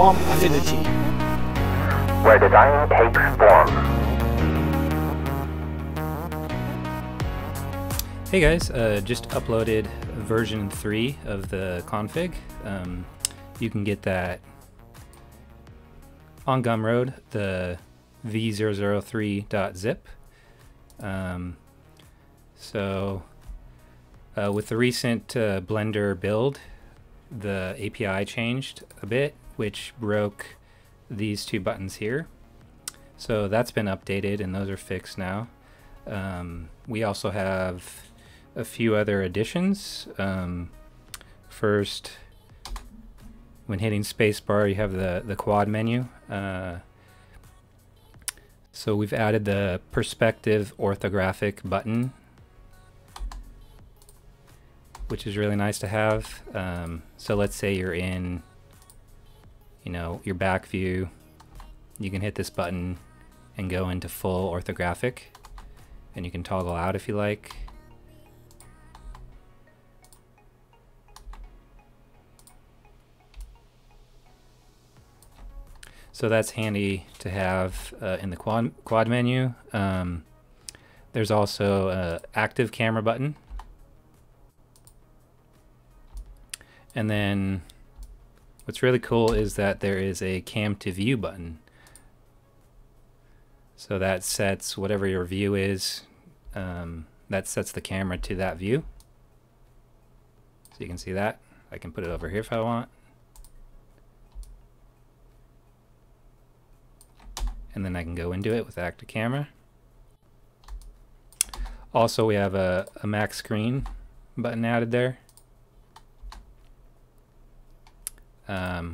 form affinity. Where design takes form. Hey guys, just uploaded version 3 of the config. You can get that on Gumroad, the v003.zip. With the recent Blender build, the API changed a bit, which broke these two buttons here. So that's been updated and those are fixed now. We also have a few other additions. First, when hitting spacebar, you have the quad menu. So we've added the perspective orthographic button, which is really nice to have. So let's say you're in, your back view, you can hit this button and go into full orthographic, and you can toggle out if you like. So that's handy to have in the quad menu. There's also an active camera button. And then what's really cool is that there is a cam to view button. So that sets whatever your view is, that sets the camera to that view. So you can see that. I can put it over here if I want. And then I can go into it with active camera. Also, we have a max screen button added there,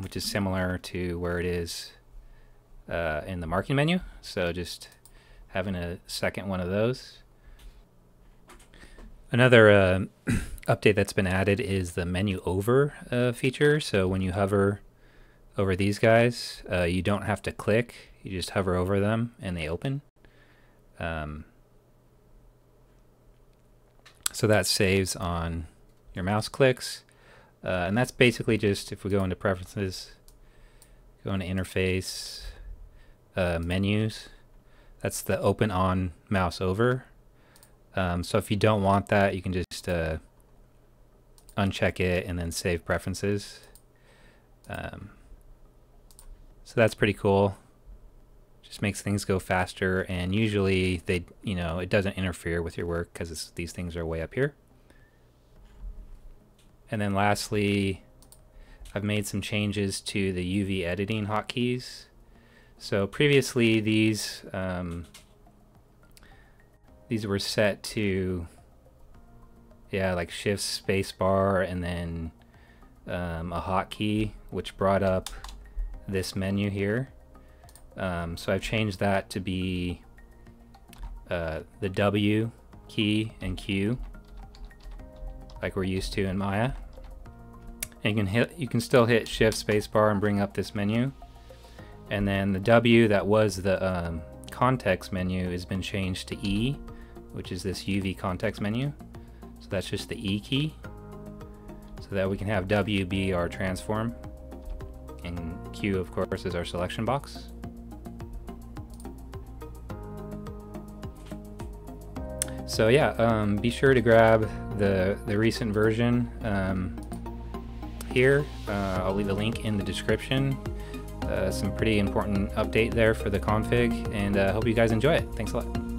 which is similar to where it is in the marking menu. So just having a second one of those. Another update that's been added is the menu over feature. So when you hover over these guys, you don't have to click. You just hover over them and they open. So that saves on your mouse clicks. And that's basically just, if we go into preferences, go into interface, menus, that's the open on mouse over. So if you don't want that, you can just uncheck it and then save preferences. So that's pretty cool. Just makes things go faster, and usually they, it doesn't interfere with your work because these things are way up here. And then lastly, I've made some changes to the UV editing hotkeys. So previously these were set to, like shift spacebar and then a hotkey, which brought up this menu here. So I've changed that to be the W key and Q, like we're used to in Maya. And you can still hit shift spacebar and bring up this menu. And then the W that was the context menu has been changed to E, which is this UV context menu. So that's just the E key, so that we can have W be our transform, and Q, of course, is our selection box. So yeah, be sure to grab the recent version here. I'll leave a link in the description. Some pretty important update there for the config, and I hope you guys enjoy it. Thanks a lot.